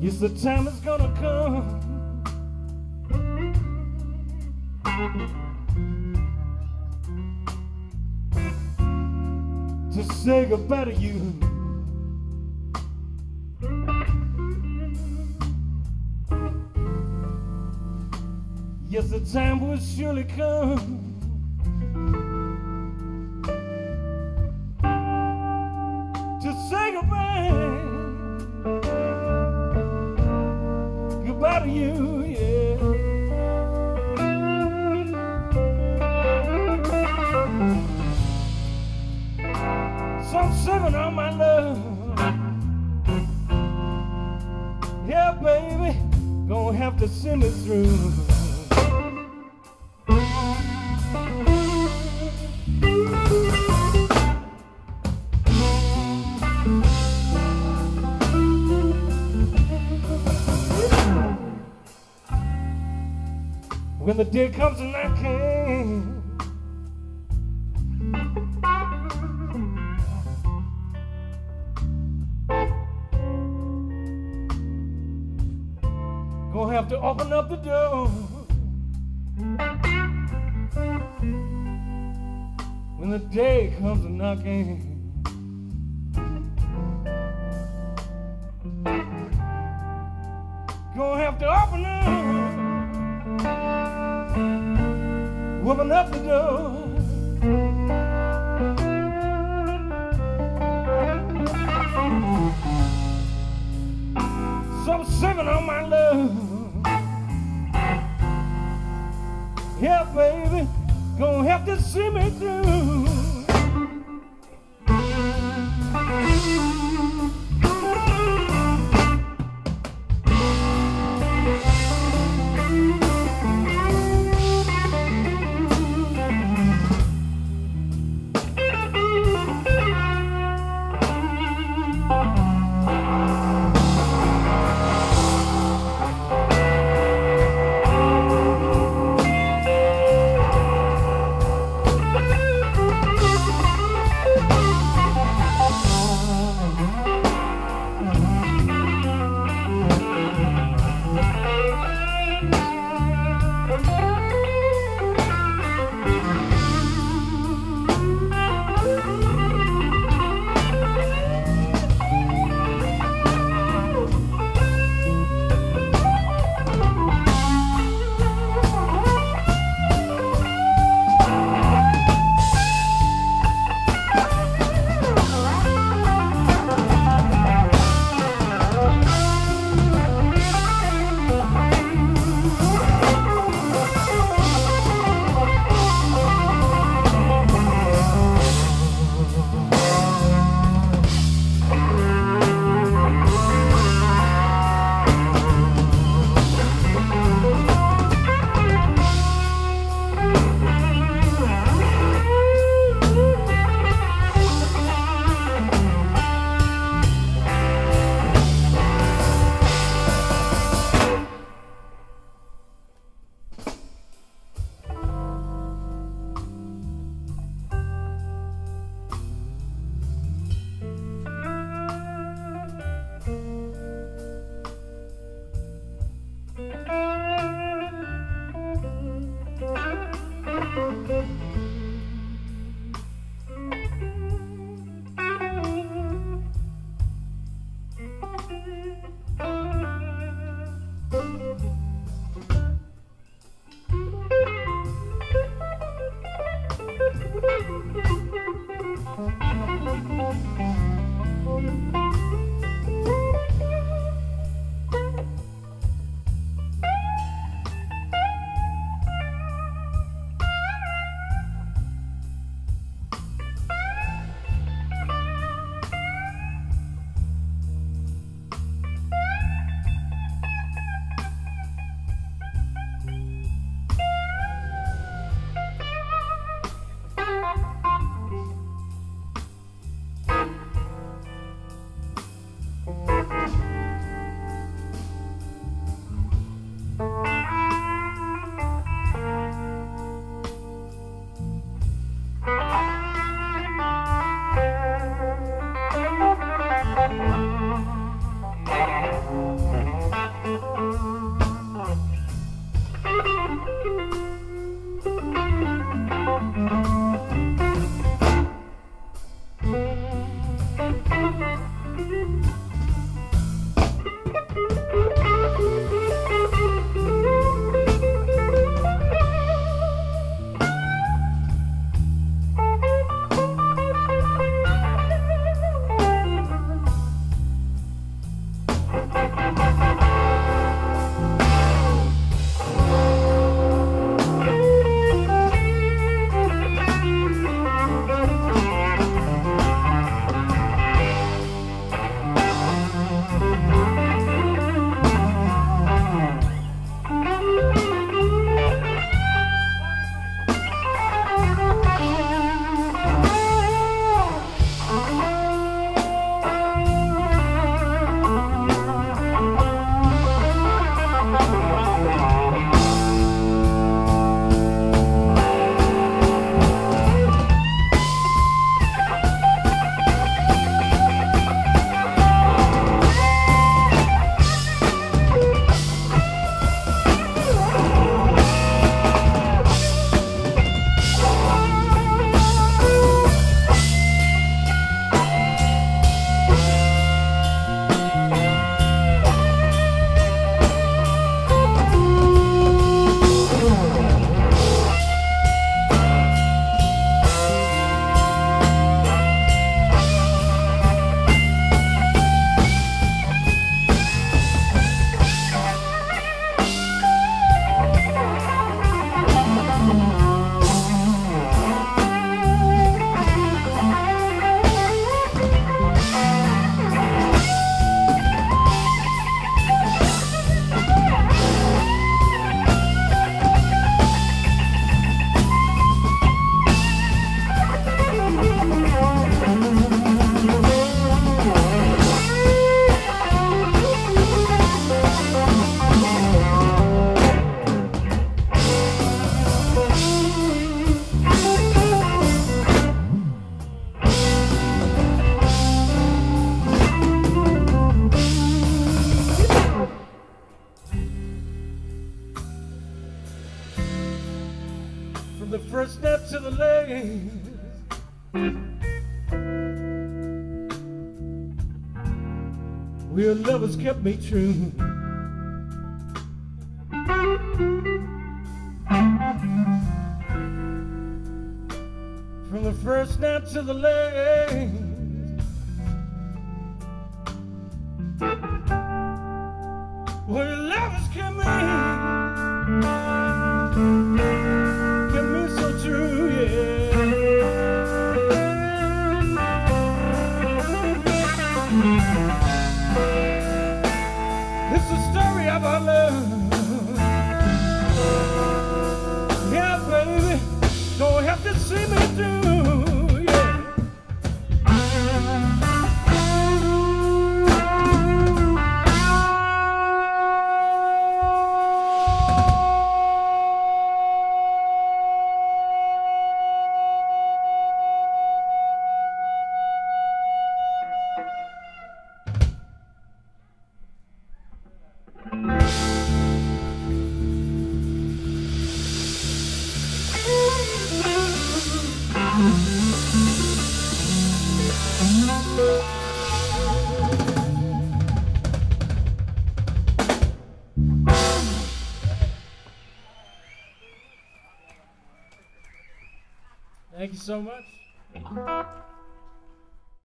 Yes, the time is gonna come to say goodbye to you. Yes, the time will surely come to say goodbye, goodbye to you, yeah. So I'm serving all my love, yeah, baby, gonna have to see me through. When the day comes and I can't, gonna have to open up the door. When the day comes and I can't, gonna have to open up, open up the door. So I'm singing on my love, yeah, baby, gonna have to see me through. First step to the ladies. Your lovers kept me true. From the first snap to the last, well, your lovers kept me, kept me so true, yeah. It's the story of our love. Yeah, baby, don't have to see me through, yeah. Thank you so much.